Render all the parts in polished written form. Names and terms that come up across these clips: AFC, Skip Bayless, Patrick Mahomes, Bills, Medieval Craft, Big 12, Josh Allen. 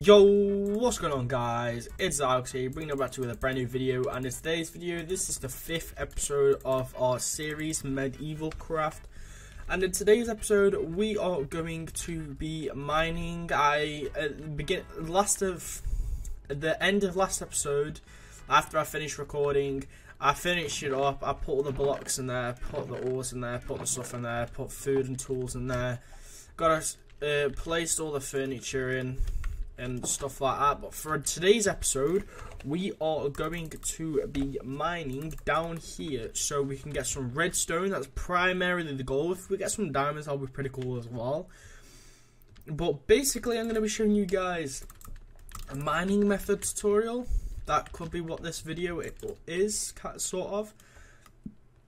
Yo, what's going on guys, it's Alex here, bringing you back to with a brand new video. And in today's video, this is the 5th episode of our series Medieval Craft, and in today's episode we are going to be mining. At the end of last episode, after I finished recording, I finished it up. I put all the blocks in there, put the ores in there, put the stuff in there, put food and tools in there, placed all the furniture in and stuff like that. But for today's episode, we are going to be mining down here so we can get some redstone. That's primarily the goal. If we get some diamonds, that'll be pretty cool as well. But basically, I'm going to be showing you guys a mining method tutorial. That could be what this video is, sort of.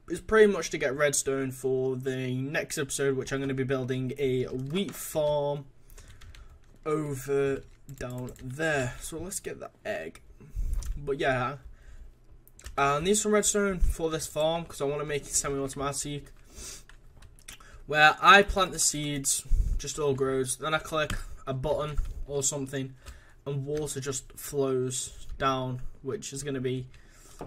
It's pretty much to get redstone for the next episode, which I'm going to be building a wheat farm over down there. So let's get that egg. But yeah, I need some redstone for this farm because I want to make it semi-automatic, where I plant the seeds, just all grows, then I click a button or something and water just flows down, which is going to be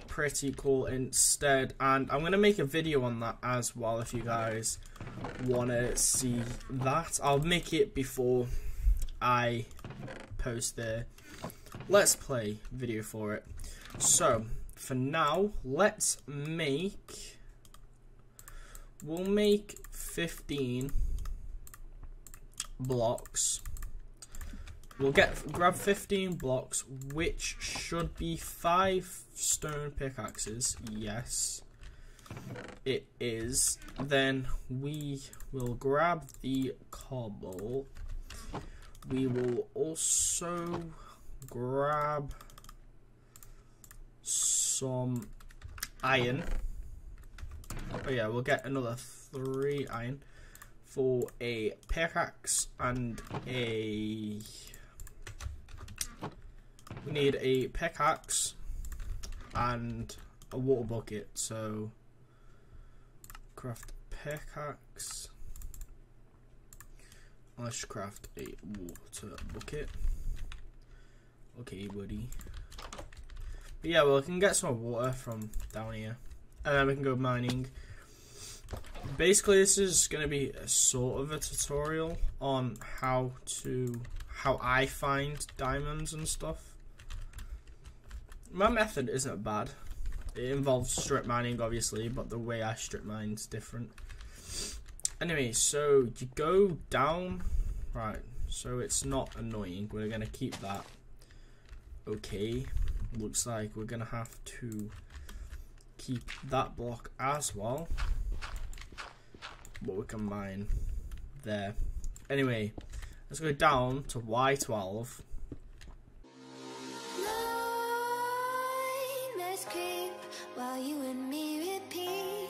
pretty cool instead. And I'm going to make a video on that as well if you guys want to see that. I'll make it before I post the let's play video for it. So for now, let's make, we'll make 15 blocks. We'll grab 15 blocks, which should be 5 stone pickaxes. Yes, it is. Then we will grab the cobble. We will also grab some iron. Oh yeah, we'll get another 3 iron for a pickaxe and a... we need a pickaxe and a water bucket. So craft pickaxe. Let's craft a water bucket. Okay, buddy. But yeah, well, we can get some water from down here, and then we can go mining. Basically, this is going to be a sort of a tutorial on how I find diamonds and stuff. My method isn't bad. It involves strip mining, obviously, but the way I strip mine is different. Anyway, so you go down, right, so it's not annoying. We're going to keep that. Okay, looks like we're going to have to keep that block as well, but we can mine there. Anyway, let's go down to Y12. Nightmares creep while you and me repeat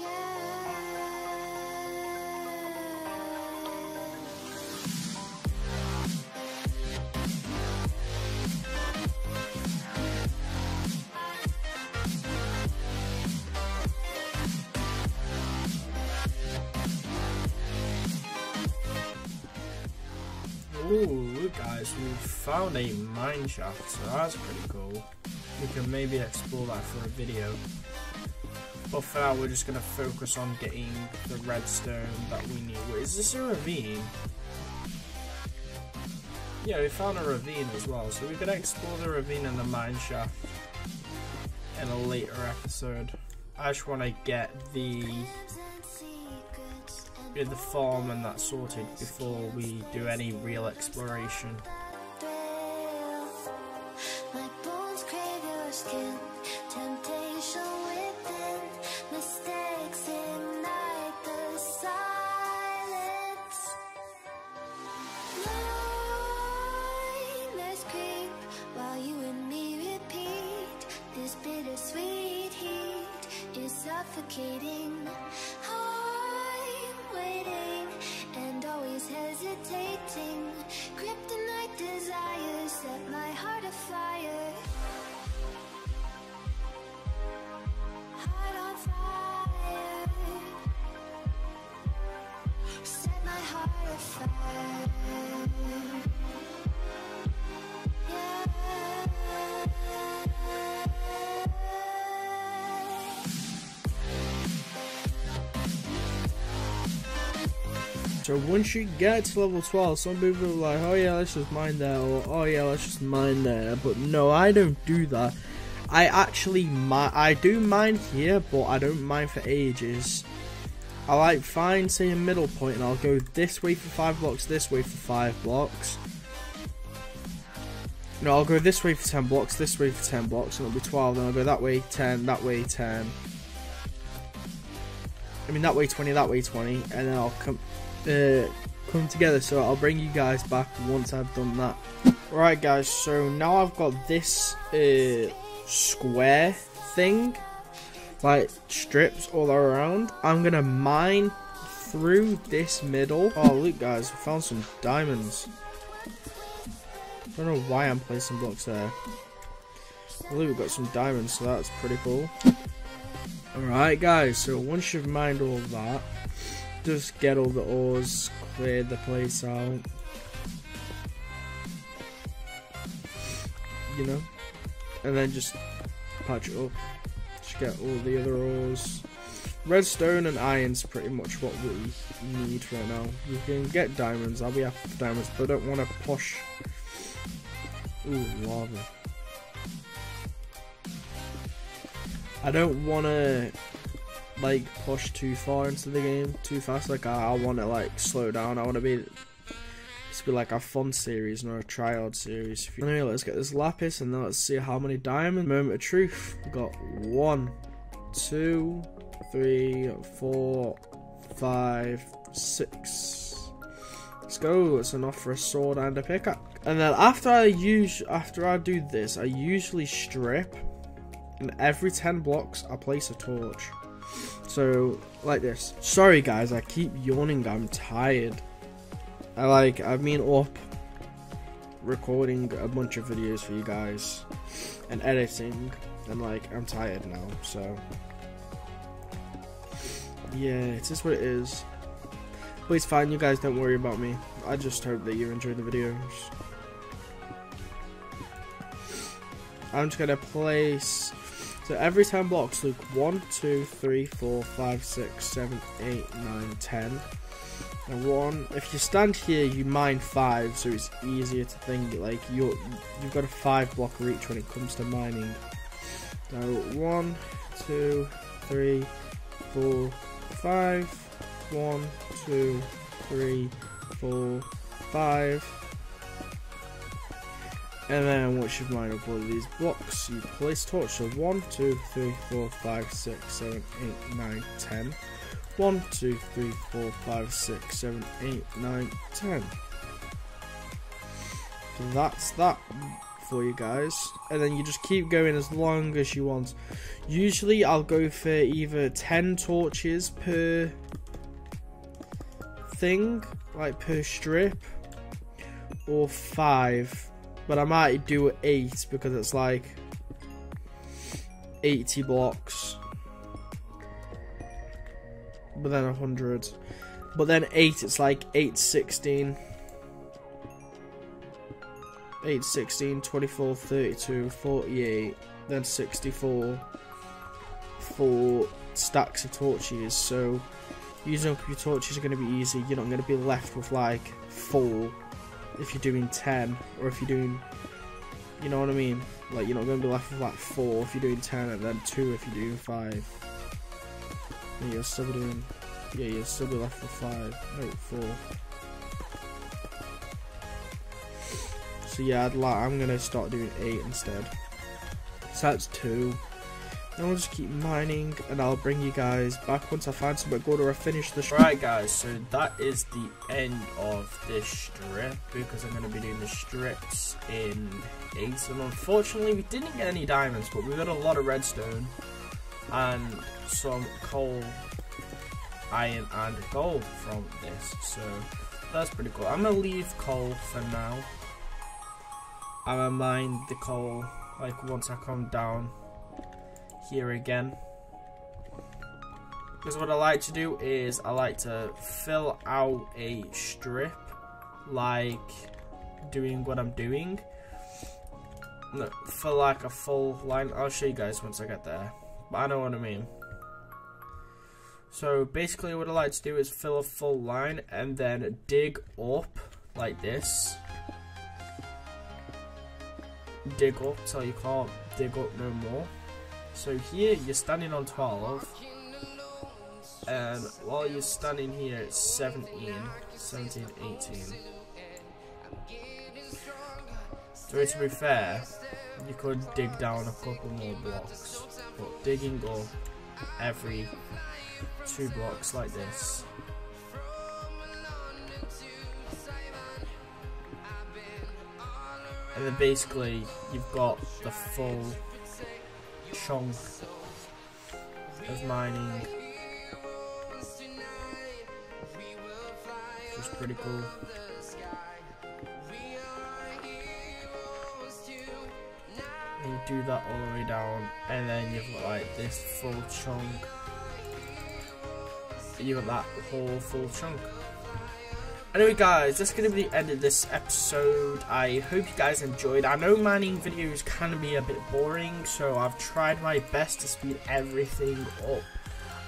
Yeah. Ooh, guys, we found a mine shaft, so that's pretty cool. We can maybe explore that for a video. But for now, we're just going to focus on getting the redstone that we need. Wait, is this a ravine? Yeah, we found a ravine as well, so we're going to explore the ravine and the mine shaft in a later episode. I just want to get the farm and that sorted before we do any real exploration. My bones crave your skin, temptation within, mistakes ignite the silence. Nightmares creep while you and me repeat suffocating. I'm waiting and always hesitating. Kryptonite desires set my heart afire. Heart on fire. Set my heart afire. So once you get to level 12, some people are like, oh yeah, let's just mine that, or oh yeah, let's just mine there. But no, I don't do that. I actually I do mine here, but I don't mine for ages. I like find, say, a middle point, and I'll go this way for 5 blocks, this way for 5 blocks. No, I'll go this way for 10 blocks, this way for 10 blocks, and it'll be 12. Then I'll go that way 10, that way 10. I mean that way 20, that way 20, and then I'll come together. So I'll bring you guys back once I've done that. Right guys, so now I've got this square thing, like strips all around. I'm gonna mine through this middle. Oh look guys, we found some diamonds. I don't know why I'm placing blocks there. Well, look, we've got some diamonds, so that's pretty cool. Alright guys, so once you've mined all that, just get all the ores, clear the place out, you know, and then just patch it up. Just get all the other ores. Redstone and iron's pretty much what we need right now. You can get diamonds, I'll be after diamonds, but I don't want to push. Ooh, lava. I don't want to like push too far into the game too fast. Like I want to like slow down. I want to be like a fun series, not a tryhard series. Anyway, let's get this lapis and then let's see how many diamonds. Moment of truth. We got 1, 2, 3, 4, 5, 6. Let's go. That's enough for a sword and a pickaxe. And then after I do this, I usually strip, and every 10 blocks I place a torch. So like this. Sorry guys, I keep yawning. I'm tired. I've been up recording a bunch of videos for you guys and editing, and like I'm tired now. So yeah, it's just what it is. But it's fine. You guys don't worry about me. I just hope that you enjoy the videos. I'm just gonna place, so every 10 blocks, look, 1, 2, 3, 4, 5, 6, 7, 8, 9, 10, and 1, if you stand here, you mine 5, so it's easier to think, like, you've got a 5 block reach when it comes to mining, so 1, 2, 3, 4, 5, 1, 2, 3, 4, 5, and then once you've mined up all of these blocks, you place torch. So 1, 2, 3, 4, 5, 6, 7, 8, 9, 10. 1, 2, 3, 4, 5, 6, 7, 8, 9, 10. So that's that for you guys. And then you just keep going as long as you want. Usually I'll go for either 10 torches per thing, like per strip, or 5. But I might do 8 because it's like 80 blocks. But then 100. But then 8, it's like 8, 16. 8, 16, 24, 32, 48. Then 64 for stacks of torches. So using up your torches are going to be easy. You're not going to be left with like 4. If you're doing 10, or if you're doing, you know what I mean, like you're not going to be left with like 4 if you're doing 10, and then 2 if you're doing 5. And you'll still be doing, yeah, you'll still be left with 4. So yeah, I'm going to start doing 8 instead. So that's 2. Then we'll just keep mining, and I'll bring you guys back once I find somewhere good or I finish the strip. Right guys, so that is the end of this strip, because I'm going to be doing the strips in 8, and unfortunately we didn't get any diamonds, but we got a lot of redstone. and some coal, iron and gold from this, so that's pretty cool. I'm gonna leave coal for now. I'm gonna mine the coal like once I come down here again, because what I like to do is I like to fill out a strip, like doing what I'm doing, for like a full line. I'll show you guys once I get there, but I know what I mean. So basically what I like to do is fill a full line and then dig up like this, dig up till you can't dig up no more. So here you're standing on 12, and while you're standing here it's 17, 18. So to be fair, you could dig down a couple more blocks, but digging up every 2 blocks like this, and then basically you've got the full chunk of mining, which is pretty cool. And you do that all the way down, and then you've got like this full chunk. You got that whole full chunk. Anyway guys, that's going to be the end of this episode. I hope you guys enjoyed. I know mining videos can be a bit boring, so I've tried my best to speed everything up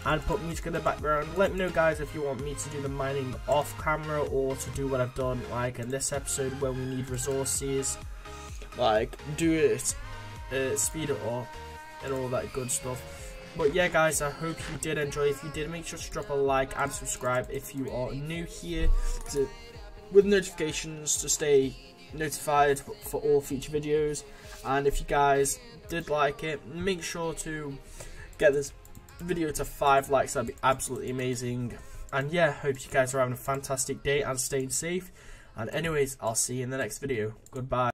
and put music in the background. Let me know guys if you want me to do the mining off camera, or to do what I've done like in this episode where we need resources, like do it, speed it up and all that good stuff. But yeah guys, I hope you did enjoy. If you did, make sure to drop a like and subscribe if you are new here, with notifications to stay notified for all future videos. And if you guys did like it, make sure to get this video to 5 likes. That'd be absolutely amazing. And yeah, hope you guys are having a fantastic day and staying safe. And anyways, I'll see you in the next video. Goodbye.